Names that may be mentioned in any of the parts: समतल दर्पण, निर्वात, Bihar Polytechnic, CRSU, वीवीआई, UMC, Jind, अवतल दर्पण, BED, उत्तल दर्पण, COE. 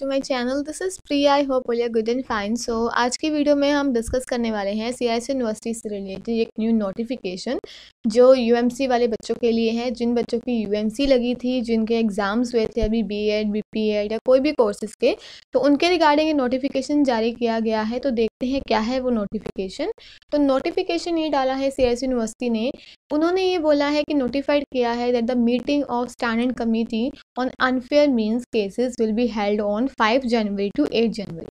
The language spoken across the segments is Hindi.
To my channel, this is Priya. I hope all are good and fine. So आज की वीडियो में हम डिस्कस करने वाले हैं सीआरएसयू यूनिवर्सिटी से रिलेटेड एक न्यू नोटिफिकेशन जो यूएमसी वाले बच्चों के लिए है, जिन बच्चों की यूएमसी लगी थी, जिनके एग्ज़ाम्स हुए थे अभी बीएड, बीपीएड या कोई भी कोर्सेज़ के, तो उनके रिगार्डिंग ये नोटिफिकेशन जारी किया गया है। तो देखते हैं क्या है वो नोटिफिकेशन। तो नोटिफिकेशन ये डाला है सीआरएसयू यूनिवर्सिटी ने। उन्होंने ये बोला है कि नोटिफाइड किया है that the meeting of standing committee on unfair means cases will be held on 5 January to 8 January.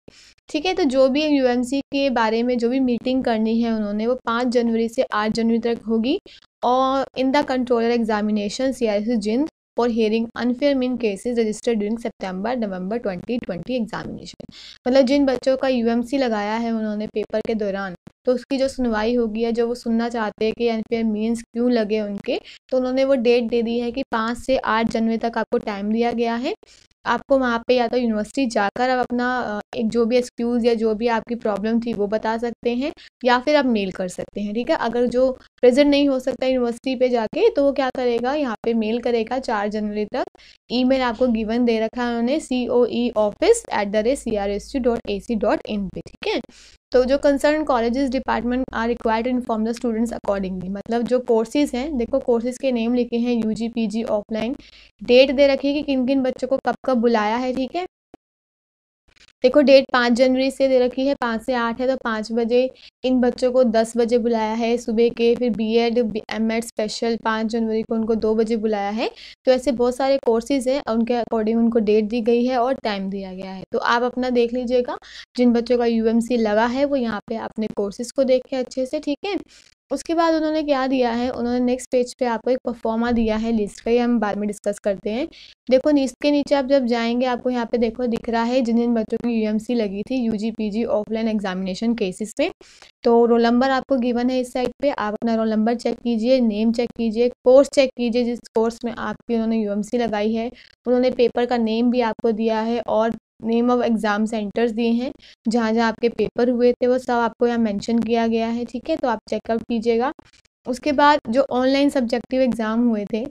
ठीक है, तो जो भी यूएमसी के बारे में जो भी मीटिंग करनी है उन्होंने, वो 5 जनवरी से 8 जनवरी तक होगी। और in the controller examination CRSU Jind और hearing unfair mean cases registered during September-November 2020 examination. मतलब जिन बच्चों का यूएमसी लगाया है उन्होंने पेपर के दौरान, तो उसकी जो सुनवाई होगी या जो वो सुनना चाहते हैं कि अनफेयर मीन्स क्यों लगे उनके, तो उन्होंने वो डेट दे दी है कि 5 से 8 जनवरी तक आपको टाइम दिया गया है। आपको वहाँ पे या तो यूनिवर्सिटी जाकर आप अपना एक जो भी एक्सक्यूज़ या जो भी आपकी प्रॉब्लम थी वो बता सकते हैं, या फिर आप मेल कर सकते हैं। ठीक है, अगर जो प्रेजेंट नहीं हो सकता यूनिवर्सिटी पे जाके, तो वो क्या करेगा, यहाँ पे मेल करेगा 4 जनवरी तक। ईमेल आपको गिवन दे रखा है उन्होंने COE office@crsu.ac.in पे। ठीक है, तो जो concern colleges department are required to inform the students accordingly. मतलब जो कोर्सेज हैं, देखो कोर्सेज के नेम लिखे हैं UG PG ऑफलाइन, डेट दे रखी है कि किन किन बच्चों को कब कब बुलाया है। ठीक है, देखो डेट 5 जनवरी से दे रखी है, 5 से 8 है, तो 5 बजे इन बच्चों को 10 बजे बुलाया है सुबह के। फिर BED MAD स्पेशल 5 जनवरी को उनको 2 बजे बुलाया है। तो ऐसे बहुत सारे कोर्सेज हैं, उनके अकॉर्डिंग उनको डेट दी गई है और टाइम दिया गया है। तो आप अपना देख लीजिएगा, जिन बच्चों का UMC लगा है वो यहाँ पे अपने कोर्सेज को देखें अच्छे से। ठीक है, उसके बाद उन्होंने क्या दिया है, उन्होंने नेक्स्ट पेज पे आपको एक परफॉर्मा दिया है लिस्ट का, ये हम बाद में डिस्कस करते हैं। देखो लिस्ट के नीचे आप जब जाएंगे, आपको यहाँ पे देखो दिख रहा है जिन जिन बच्चों की UMC लगी थी UG PG offline examination cases में। तो रोल नंबर आपको गिवन है इस साइड पे, आप अपना रोल नंबर चेक कीजिए, नेम चेक कीजिए, कोर्स चेक कीजिए जिस कोर्स में आपकी उन्होंने UMC लगाई है। उन्होंने पेपर का नेम भी आपको दिया है और नेम ऑफ एग्ज़ाम सेंटर्स दिए हैं, जहाँ जहाँ आपके पेपर हुए थे वो सब आपको यहाँ मेंशन किया गया है। ठीक है, तो आप चेकआउट कीजिएगा। उसके बाद जो ऑनलाइन सब्जेक्टिव एग्ज़ाम हुए थे,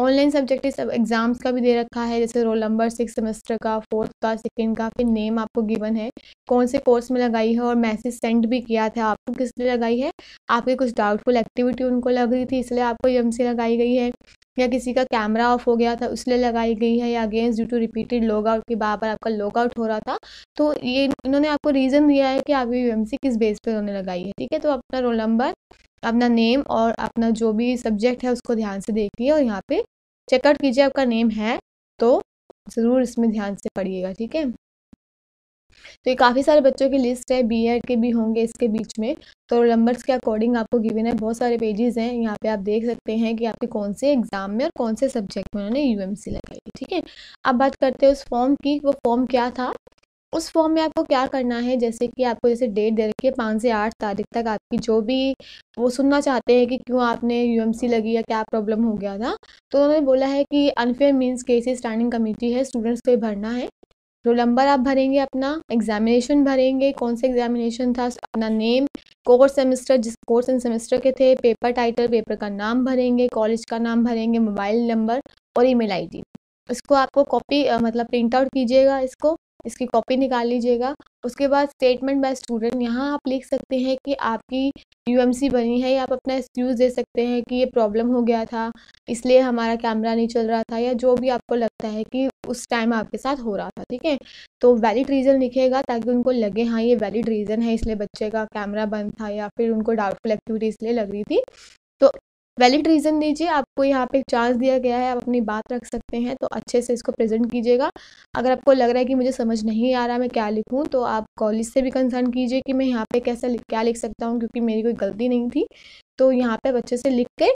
ऑनलाइन सब्जेक्टिव एग्ज़ाम्स का भी दे रखा है, जैसे रोल नंबर 6th सेमेस्टर का, 4th का, 2nd का। फिर नेम आपको गिवन है, कौन से कोर्स में लगाई है, और मैसेज सेंड भी किया था आपको किस लिए लगाई है। आपके कुछ डाउटफुल एक्टिविटी उनको लग रही थी इसलिए आपको UMC लगाई गई है, या किसी का कैमरा ऑफ हो गया था उसलिए लगाई गई है, या against due to repeated log out के बार बार आपका लॉग आउट हो रहा था। तो ये इन्होंने आपको रीज़न दिया है कि आपकी UMC किस बेस पर उन्होंने लगाई है। ठीक है, तो अपना रोल नंबर, अपना नेम और अपना जो भी सब्जेक्ट है उसको ध्यान से देखिए और यहाँ पे चेकआउट कीजिए। आपका नेम है तो ज़रूर इसमें ध्यान से पढ़िएगा। ठीक है, तो ये काफ़ी सारे बच्चों की लिस्ट है, बीएड के भी होंगे इसके बीच में। तो रोल नंबर्स के अकॉर्डिंग आपको गिवन है, बहुत सारे पेजेस हैं, यहाँ पे आप देख सकते हैं कि आपके कौन से एग्जाम में और कौन से सब्जेक्ट में उन्होंने UMC लगाई। ठीक है, अब बात करते हैं उस फॉर्म की, वो फॉर्म क्या था। उस फॉर्म में आपको क्या करना है, जैसे कि आपको जैसे डेट दे रखी है 5 से 8 तारीख तक, आपकी जो भी वो सुनना चाहते हैं कि क्यों आपने UMC लगी या क्या प्रॉब्लम हो गया था। तो उन्होंने बोला है कि unfair means cases standing committee है, स्टूडेंट्स को भरना है। रोल नंबर आप भरेंगे अपना, एग्जामिनेशन भरेंगे, कौन सा एग्जामिनेशन था, अपना नेम, कोर्स सेमेस्टर, जिस कोर्स एंड सेमेस्टर के थे, पेपर टाइटल, पेपर का नाम भरेंगे, कॉलेज का नाम भरेंगे, मोबाइल नंबर और email ID। इसको आपको कॉपी मतलब प्रिंट आउट कीजिएगा, इसको इसकी कॉपी निकाल लीजिएगा। उसके बाद स्टेटमेंट बाय स्टूडेंट, यहाँ आप लिख सकते हैं कि आपकी UMC बनी है, या आप अपना एक्सक्यूज़ दे सकते हैं कि ये प्रॉब्लम हो गया था इसलिए हमारा कैमरा नहीं चल रहा था, या जो भी आपको लगता है कि उस टाइम आपके साथ हो रहा था। ठीक है, तो वैलिड रीज़न लिखेगा ताकि उनको लगे हाँ ये वैलिड रीज़न है, इसलिए बच्चे का कैमरा बंद था या फिर उनको डाउटफुल एक्टिविटी इसलिए लग रही थी। तो वैलिड रीज़न दीजिए, आपको यहाँ पे एक चांस दिया गया है, आप अपनी बात रख सकते हैं, तो अच्छे से इसको प्रेजेंट कीजिएगा। अगर आपको लग रहा है कि मुझे समझ नहीं आ रहा मैं क्या लिखूँ, तो आप कॉलेज से भी कंसर्न कीजिए कि मैं यहाँ पे कैसा क्या लिख सकता हूँ, क्योंकि मेरी कोई गलती नहीं थी। तो यहाँ पे अच्छे से लिख के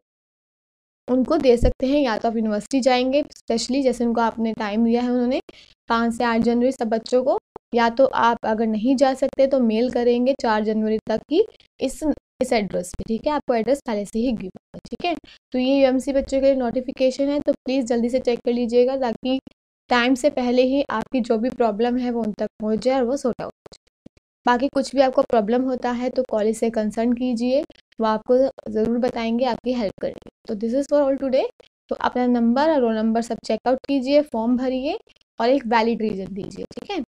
उनको दे सकते हैं, या तो आप यूनिवर्सिटी जाएंगे स्पेशली, जैसे उनको आपने टाइम दिया है उन्होंने 5 से 8 जनवरी सब बच्चों को, या तो आप अगर नहीं जा सकते तो मेल करेंगे 4 जनवरी तक की इस एड्रेस पे। ठीक है, आपको एड्रेस पहले से ही गिव होगा। ठीक है, तो ये UMC बच्चों के लिए नोटिफिकेशन है, तो प्लीज़ जल्दी से चेक कर लीजिएगा ताकि टाइम से पहले ही आपकी जो भी प्रॉब्लम है वो उन तक पहुँच जाए और वो सॉर्ट आउट हो जाए। बाकी कुछ भी आपको प्रॉब्लम होता है तो कॉलेज से कंसर्न कीजिए, वो आपको ज़रूर बताएंगे, आपकी हेल्प करेंगे। तो this is for all today. तो अपना नंबर और रोल नंबर सब चेकआउट कीजिए, फॉर्म भरिए, और एक वैलिड रीजन दीजिए, ठीक है।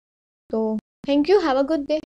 तो thank you, have a good day.